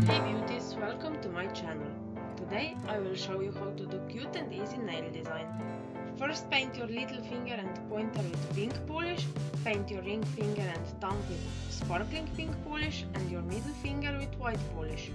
Hey beauties, welcome to my channel. Today I will show you how to do cute and easy nail design. First paint your little finger and pointer with pink polish, paint your ring finger and thumb with sparkling pink polish and your middle finger with white polish.